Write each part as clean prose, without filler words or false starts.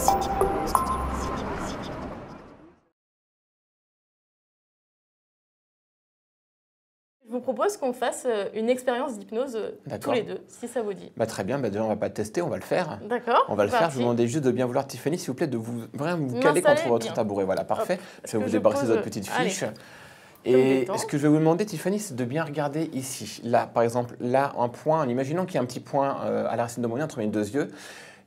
City Post. Je vous propose qu'on fasse une expérience d'hypnose tous les deux, si ça vous dit. Bah, très bien, bah, déjà on ne va pas tester, on va le faire. D'accord. On va le faire, je vous demandais juste de bien vouloir, Tiffanie, s'il vous plaît, de vous, vraiment vous caler contre votre tabouret. Voilà, parfait. Hop. Je vais vous débarrasser de votre petite fiche. Allez. Et ce que je vais vous demander, Tiffanie, c'est de bien regarder ici. Là, par exemple, là, un point, en imaginant qu'il y a un petit point à la racine de mon nez entre mes deux yeux.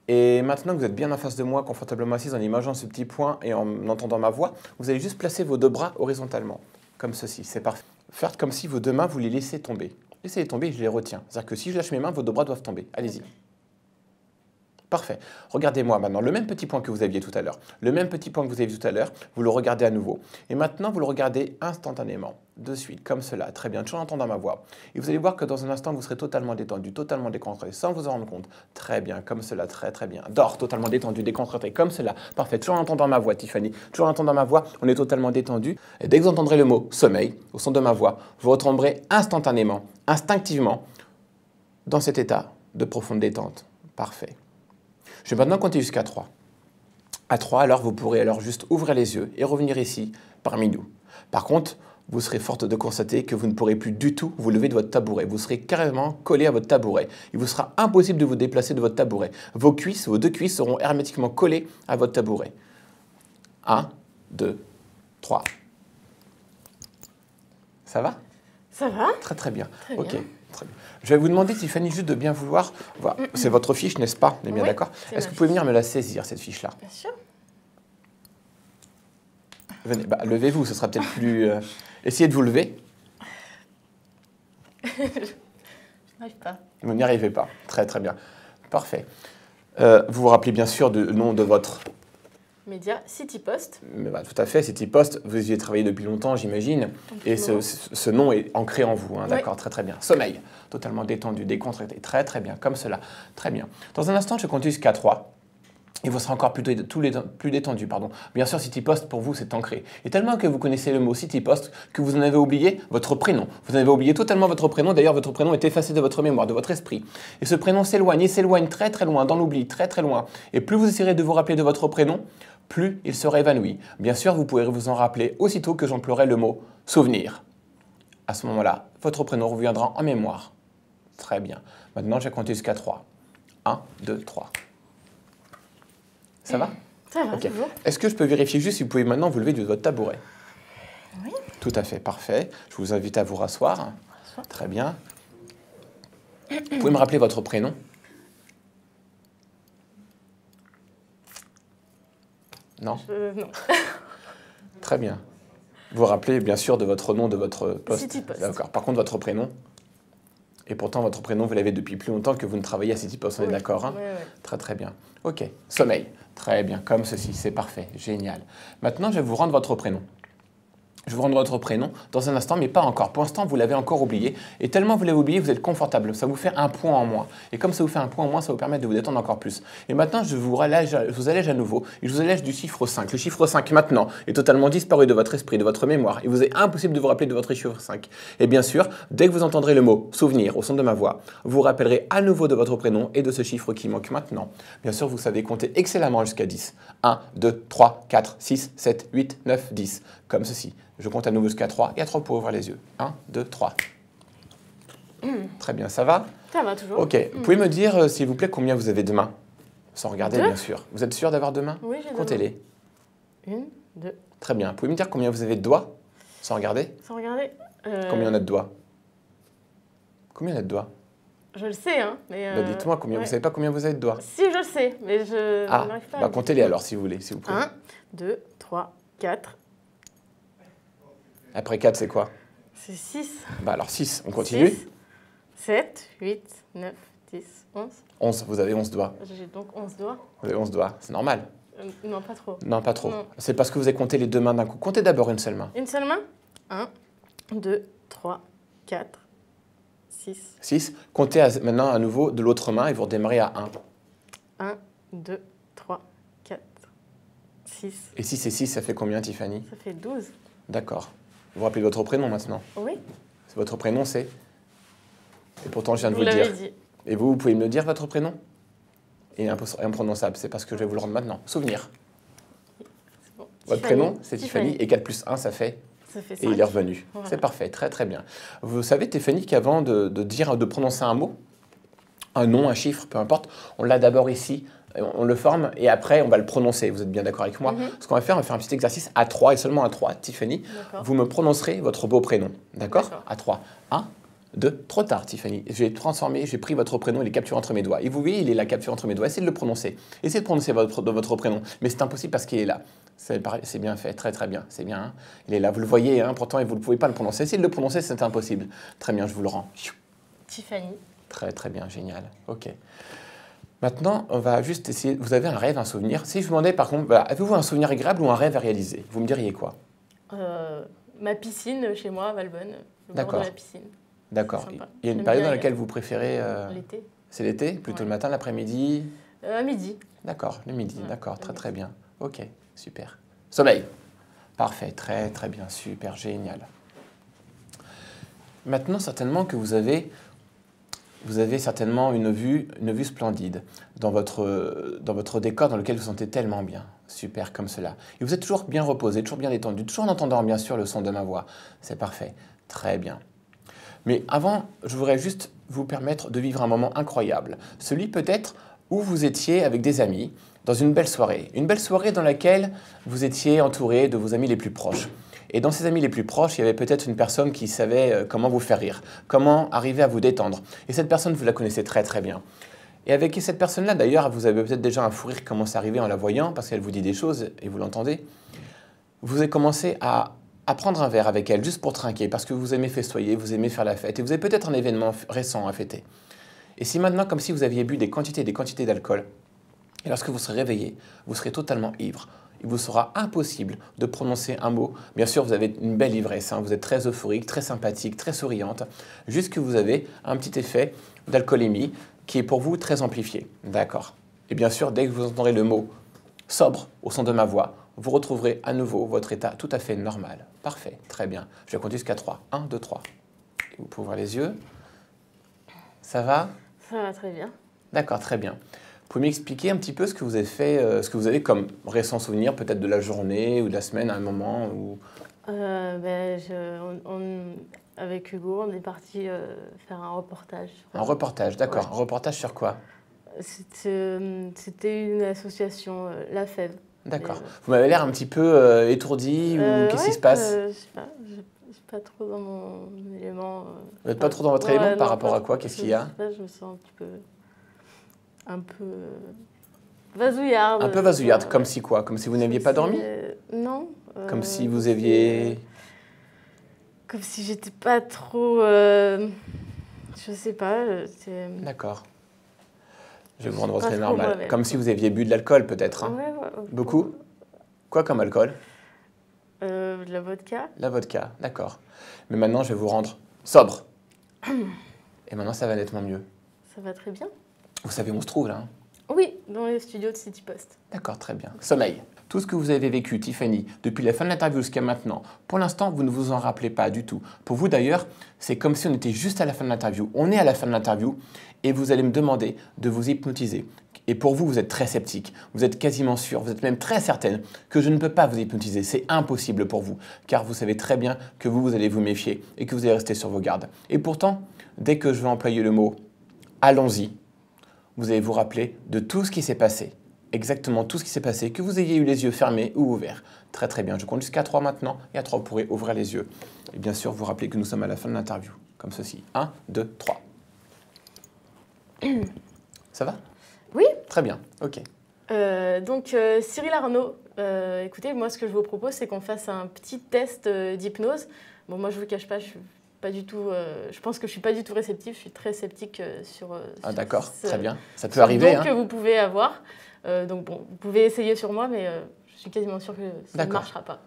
Et maintenant que vous êtes bien en face de moi, confortablement assise, en imaginant ce petit point et en entendant ma voix, vous allez juste placer vos deux bras horizontalement, comme ceci, c'est parfait. Faites comme si vos deux mains, vous les laissez tomber. Laissez-les tomber, je les retiens. C'est-à-dire que si je lâche mes mains, vos deux bras doivent tomber. Allez-y. Parfait. Regardez-moi maintenant le même petit point que vous aviez tout à l'heure. Le même petit point que vous avez vu tout à l'heure, vous le regardez à nouveau. Et maintenant, vous le regardez instantanément, de suite, comme cela. Très bien, toujours en entendant ma voix. Et vous allez voir que dans un instant, vous serez totalement détendu, totalement décontracté, sans vous en rendre compte. Très bien, comme cela, très très bien. Dors, totalement détendu, décontracté, comme cela. Parfait, toujours en entendant ma voix, Tiffanie. Toujours en entendant ma voix, on est totalement détendu. Et dès que vous entendrez le mot « sommeil », au son de ma voix, vous retomberez instantanément, instinctivement, dans cet état de profonde détente. Parfait. Je vais maintenant compter jusqu'à 3. À 3, alors, vous pourrez alors juste ouvrir les yeux et revenir ici, parmi nous. Par contre, vous serez forte de constater que vous ne pourrez plus du tout vous lever de votre tabouret. Vous serez carrément collé à votre tabouret. Il vous sera impossible de vous déplacer de votre tabouret. Vos cuisses, vos deux cuisses seront hermétiquement collées à votre tabouret. 1, 2, 3. Ça va? Ça va? Très très bien. Très bien. Ok. Je vais vous demander, Tiffanie, juste de bien vouloir... C'est votre fiche, n'est-ce pas? On est bien d'accord? Est-ce que vous pouvez venir me la saisir, cette fiche-là? Bien sûr. Venez, bah, levez-vous, ce sera peut-être plus... Essayez de vous lever. Je n'arrive pas. Vous n'y arrivez pas. Très, très bien. Parfait. Vous vous rappelez bien sûr du nom de votre... Média City Post. Mais bah, tout à fait, City Post, vous y avez travaillé depuis longtemps, j'imagine. Et ce nom est ancré en vous, hein, d'accord, très très bien. Sommeil, totalement détendu, décontracté, très très bien, comme cela. Très bien. Dans un instant, je compte jusqu'à 3. Et vous serez encore plus détendu. Pardon. Bien sûr, City Post, pour vous, c'est ancré. Et tellement que vous connaissez le mot City Post que vous en avez oublié votre prénom. Vous en avez oublié totalement votre prénom. D'ailleurs, votre prénom est effacé de votre mémoire, de votre esprit. Et ce prénom s'éloigne, il s'éloigne très très loin, dans l'oubli, très très loin. Et plus vous essayerez de vous rappeler de votre prénom, plus il sera évanoui. Bien sûr, vous pourrez vous en rappeler aussitôt que j'emploierai le mot « souvenir ». À ce moment-là, votre prénom reviendra en mémoire. Très bien. Maintenant, j'ai compté jusqu'à 3. 1, 2, 3. Ça va? Ça va, toujours. Est-ce que je peux vérifier juste si vous pouvez maintenant vous lever de votre tabouret? Oui. Tout à fait, parfait. Je vous invite à vous rasseoir. Très bien. Vous pouvez me rappeler votre prénom? Non? Non. Très bien. Vous vous rappelez bien sûr de votre nom, de votre poste? City Post. D'accord. Par contre, votre prénom? Et pourtant, votre prénom, vous l'avez depuis plus longtemps que vous ne travaillez à City Post, on est d'accord, hein? Très, très bien. Ok. Sommeil. Très bien. Comme ceci. C'est parfait. Génial. Maintenant, je vais vous rendre votre prénom. Je vais vous rendre votre prénom dans un instant, mais pas encore. Pour l'instant, vous l'avez encore oublié. Et tellement vous l'avez oublié, vous êtes confortable. Ça vous fait un point en moins. Et comme ça vous fait un point en moins, ça vous permet de vous détendre encore plus. Et maintenant, je vous allège à nouveau. Et je vous allège du chiffre 5. Le chiffre 5, maintenant, est totalement disparu de votre esprit, de votre mémoire. Il vous est impossible de vous rappeler de votre chiffre 5. Et bien sûr, dès que vous entendrez le mot « souvenir » au son de ma voix, vous vous rappellerez à nouveau de votre prénom et de ce chiffre qui manque maintenant. Bien sûr, vous savez compter excellemment jusqu'à 10. 1, 2, 3, 4, 6, 7, 8, 9, 10. Comme ceci. Je compte à nouveau jusqu'à 3 et à 3 pour ouvrir les yeux. 1, 2, 3. Très bien, ça va? Ça va toujours. Ok, vous pouvez me dire, s'il vous plaît, combien vous avez de mains? Sans regarder, bien sûr. Vous êtes sûr d'avoir deux mains? Oui, j'ai deux. Comptez-les. 1, 2. Très bien. Vous pouvez me dire combien vous avez de doigts? Sans regarder? Sans regarder. Combien on a de doigts? Combien on a de doigts? Je le sais, hein. Mais bah, dites-moi, combien vous savez pas combien vous avez de doigts? Si, je le sais, mais je n'arrive pas. Bah, comptez-les alors, si vous voulez, s'il vous plaît. 1, 2, 3, 4... Après 4, c'est quoi? C'est 6. Bah alors 6, on continue. 6, 7, 8, 9, 10, 11. 11, vous avez 11 doigts. J'ai donc 11 doigts. Vous avez 11 doigts, c'est normal. Non, pas trop. Non, pas trop. C'est parce que vous avez compté les deux mains d'un coup. Comptez d'abord une seule main. Une seule main? 1, 2, 3, 4, 6. 6. Comptez maintenant à nouveau de l'autre main et vous redémarrez à 1. 1, 2, 3, 4, 6. Et 6 et 6, ça fait combien, Tiffanie? Ça fait 12. D'accord. Vous vous rappelez de votre prénom maintenant? Oui. Votre prénom, c'est... Et pourtant, je viens de vous le dire. Dit. Et vous pouvez me dire votre prénom? et imprononçable. C'est parce que je vais vous le rendre maintenant. Souvenir. Bon. Votre prénom, c'est Tiffanie. Et 4 plus 1, ça fait 5. Et il est revenu. Voilà. C'est parfait. Très, très bien. Vous savez, Tiffanie, qu'avant de prononcer un mot, un nom, un chiffre, peu importe, on l'a d'abord ici, on le forme et après, on va le prononcer. Vous êtes bien d'accord avec moi? Ce qu'on va faire, on va faire un petit exercice à 3 et seulement à 3. Tiffanie, vous me prononcerez votre beau prénom. D'accord? À 3. 1, 2, trop tard, Tiffanie. J'ai transformé, j'ai pris votre prénom et l'ai capturé entre mes doigts. Et vous voyez, il est là capturé entre mes doigts. Essayez de le prononcer. Essayez de prononcer votre prénom. Mais c'est impossible parce qu'il est là. C'est bien fait, très très bien. C'est bien, hein? Il est là, vous le voyez, hein? Pourtant, et vous ne pouvez pas le prononcer. Essayez de le prononcer, c'est impossible. Très bien, je vous le rends. Tiffanie. Très très bien, génial. Ok. Maintenant, on va juste essayer. Vous avez un rêve, un souvenir. Si je vous demandais par contre, bah, avez-vous un souvenir agréable ou un rêve à réaliser? Vous me diriez quoi? Ma piscine chez moi à Valbonne. D'accord. D'accord. Il y a une période dans laquelle vous préférez. L'été. C'est l'été? Plutôt le matin, l'après-midi? À midi. D'accord, le midi. Ouais, d'accord, très très bien. Ok, super. Sommeil. Parfait, très très bien, super, génial. Maintenant, certainement que vous avez. Vous avez certainement une vue splendide dans votre décor dans lequel vous vous sentez tellement bien, super comme cela. Et vous êtes toujours bien reposé, toujours bien détendu, toujours en entendant bien sûr le son de ma voix. C'est parfait, très bien. Mais avant, je voudrais juste vous permettre de vivre un moment incroyable. Celui peut-être où vous étiez avec des amis dans une belle soirée. Une belle soirée dans laquelle vous étiez entouré de vos amis les plus proches. Et dans ces amis les plus proches, il y avait peut-être une personne qui savait comment vous faire rire, comment arriver à vous détendre. Et cette personne, vous la connaissez très très bien. Et avec cette personne-là, d'ailleurs, vous avez peut-être déjà un fou rire qui commence à arriver en la voyant, parce qu'elle vous dit des choses et vous l'entendez. Vous avez commencé à prendre un verre avec elle, juste pour trinquer, parce que vous aimez festoyer, vous aimez faire la fête, et vous avez peut-être un événement récent à fêter. Et si maintenant, comme si vous aviez bu des quantités d'alcool, et lorsque vous serez réveillé, vous serez totalement ivre. Il vous sera impossible de prononcer un mot. Bien sûr, vous avez une belle ivresse, hein, vous êtes très euphorique, très sympathique, très souriante, jusque vous avez un petit effet d'alcoolémie qui est pour vous très amplifié. D'accord. Et bien sûr, dès que vous entendrez le mot sobre au son de ma voix, vous retrouverez à nouveau votre état tout à fait normal. Parfait, très bien. Je vais compter jusqu'à 3. 1, 2, 3. Et vous pouvez ouvrir les yeux. Ça va? Ça va très bien. D'accord, très bien. Vous pouvez m'expliquer un petit peu ce que vous avez fait, ce que vous avez comme récent souvenir, peut-être de la journée ou de la semaine, à un moment où... avec Hugo, on est parti faire un reportage. Un reportage, d'accord. Ouais. Un reportage sur quoi? C'était une association, La Fève. D'accord. Vous m'avez l'air un petit peu étourdi ou qu'est-ce qui se passe? Je sais pas, je suis pas trop dans mon élément. Vous n'êtes pas trop dans votre élément par rapport à quoi? Qu'est-ce qu'il y a? Je me sens un petit peu... Un peu vasouillarde. Un peu vasouillarde, comme si quoi? Comme si vous n'aviez pas dormi? Non. Comme si vous aviez... Comme si j'étais pas trop... Je sais pas. D'accord. Je vais vous rendre votre normal. Comme si vous aviez bu de l'alcool peut-être. Hein? Ouais, ouais. Beaucoup? Quoi comme alcool? De la vodka. La vodka, d'accord. Mais maintenant, je vais vous rendre sobre. Et maintenant, ça va nettement mieux. Ça va très bien. Vous savez où on se trouve, là? Oui, dans les studios de City Post. D'accord, très bien. Sommeil. Tout ce que vous avez vécu, Tiffanie, depuis la fin de l'interview jusqu'à maintenant, pour l'instant, vous ne vous en rappelez pas du tout. Pour vous, d'ailleurs, c'est comme si on était juste à la fin de l'interview. On est à la fin de l'interview et vous allez me demander de vous hypnotiser. Et pour vous, vous êtes très sceptique, vous êtes quasiment sûr, vous êtes même très certaine que je ne peux pas vous hypnotiser. C'est impossible pour vous, car vous savez très bien que vous allez vous méfier et que vous allez rester sur vos gardes. Et pourtant, dès que je vais employer le mot « allons-y », vous allez vous rappeler de tout ce qui s'est passé, exactement tout ce qui s'est passé, que vous ayez eu les yeux fermés ou ouverts. Très très bien, je compte jusqu'à 3 maintenant, et à 3 vous pourrez ouvrir les yeux. Et bien sûr, vous rappelez que nous sommes à la fin de l'interview, comme ceci. 1, 2, 3. Ça va? Oui. Très bien, ok. Donc, Cyrille Arnaud, écoutez, moi ce que je vous propose, c'est qu'on fasse un petit test d'hypnose. Bon, moi je ne vous cache pas, je suis... Pas du tout, je pense que je ne suis pas du tout réceptive, je suis très sceptique sur... ah d'accord, très bien, ça peut arriver. Hein. Que vous pouvez avoir, donc bon, vous pouvez essayer sur moi, mais je suis quasiment sûre que ça ne marchera pas.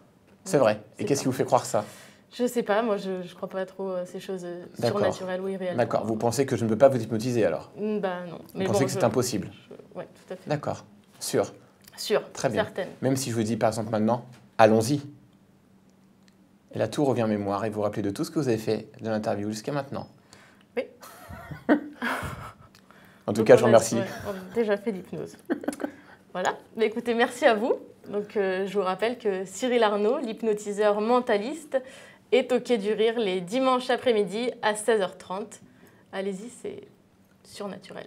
C'est vrai, et qu'est-ce qui vous fait croire ça? Je ne sais pas, moi je ne crois pas trop à ces choses surnaturelles ou irréelles. D'accord, vous pensez que je ne peux pas vous hypnotiser alors? Bah non. Mais vous pensez que c'est impossible? Oui, tout à fait. D'accord, sûr? Sûr, très bien. Certaine. Même si je vous dis par exemple maintenant, allons-y. Et là, tout revient en mémoire et vous vous rappelez de tout ce que vous avez fait de l'interview jusqu'à maintenant. Oui. En tout cas, je vous remercie. On a déjà fait l'hypnose. Voilà. Mais écoutez, merci à vous. Donc, je vous rappelle que Cyrille Arnaud, l'hypnotiseur mentaliste, est au Quai du Rire les dimanches après-midi à 16h30. Allez-y, c'est surnaturel.